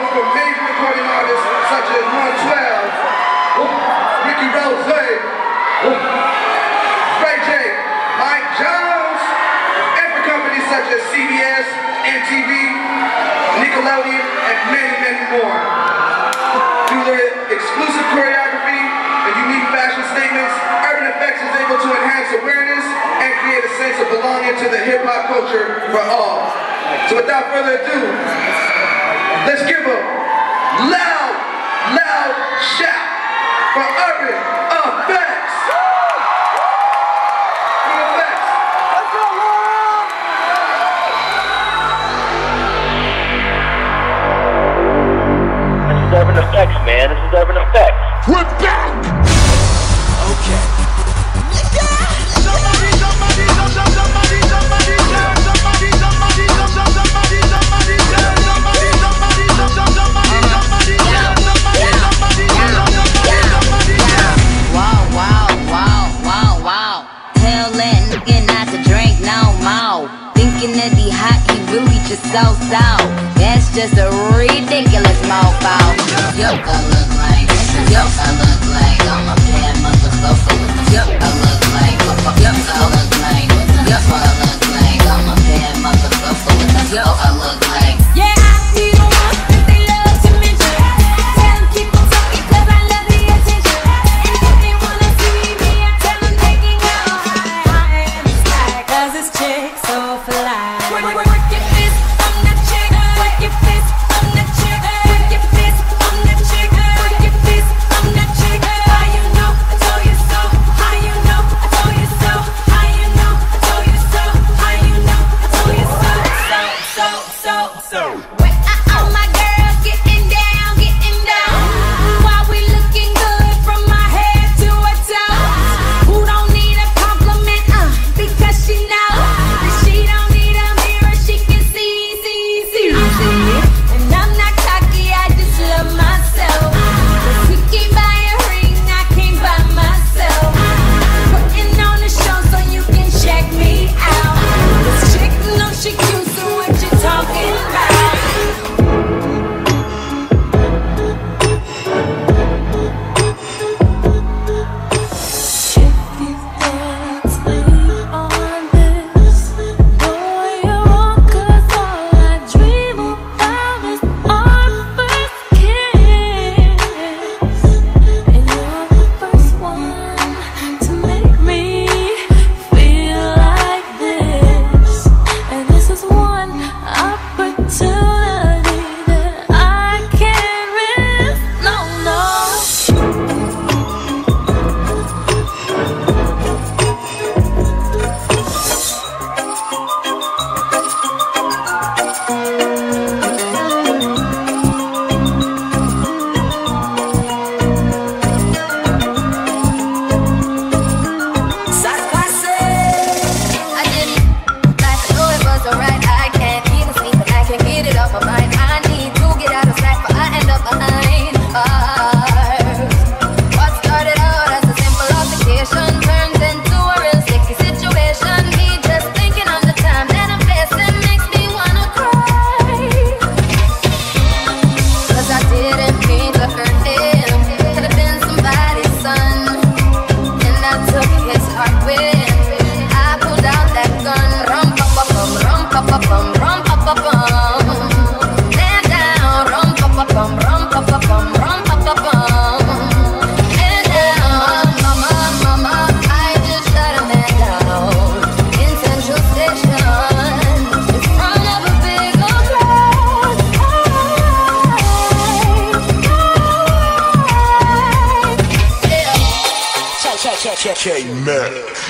along with major recording artists such as 112, Ricky Rose, Ray J, Mike Jones, and for companies such as CBS, MTV, Nickelodeon, and many, many more. Through their exclusive choreography and unique fashion statements, Urban Effects is able to enhance awareness and create a sense of belonging to the hip-hop culture for all. So without further ado, let's give a loud, loud shout for Urban Effects. Urban Effects. Let's go, Laura! This is Urban Effects, man. This is Urban Effects. We're back! Okay. So, that's just a ridiculous mofo. Yup, I look like, yup, I look like, I'm a bad motherfucker. Yup, I look like, yup, I look like, yup, I look like, I'm a bad motherfucker. Yup, I look like. Yeah, I see the ones that they love to mention. Tell them keep on talking 'cause I love the attention. And if they wanna see me, I tell them they can go high. I am the sky 'cause this chick's so fly.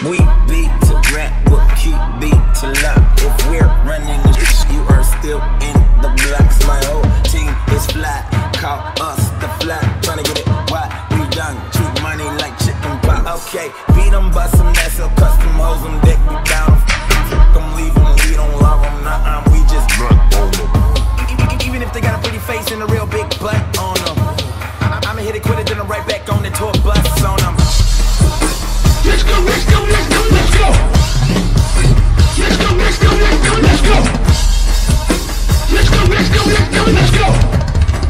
We beat to rap, we'll keep beat to lock. If we're running the streets, you are still in the blocks. My whole team is fly, call us the fly. Tryna get it, why we done, treat money like chicken pie. Okay, beat them, bust them, that's a custom hoes them, dick me down. Fuck them, leave them, we don't love them, nah, we just drunk on them. Even if they got a pretty face and a real big butt on them, I'ma hit it, quit it, then I'm right back on the tour bus on them. Let's go, let's go, let's go, let's go. Let's go, let's go, let's go, let's go. Let's go, let's go, let's go, let's go.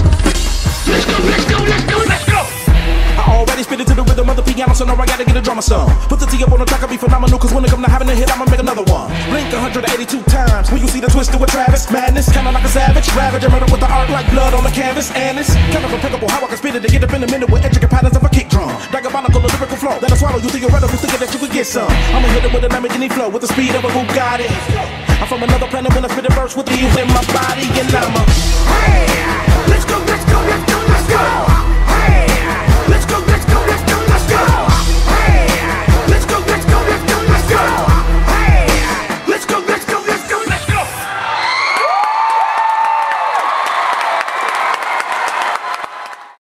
piano, so now I gotta get a drummer song. Put the T up on the track, I'll be phenomenal, cause when it come to having a hit, I'ma make another one. Blink 182 times, when you see the twist with Travis Madness, kinda like a savage, ravage and murder with the art like blood on the canvas. And it's kind of impeccable how I can spit it and get up in a minute with intricate patterns of a kick drum. Diabolical, a lyrical flow that'll swallow you theoretical, thinking that you could get some. I'ma hit it with a Lamborghini flow, with the speed of a Bugatti. I'm from another planet when I spit a verse with the youth in my body, and I'm a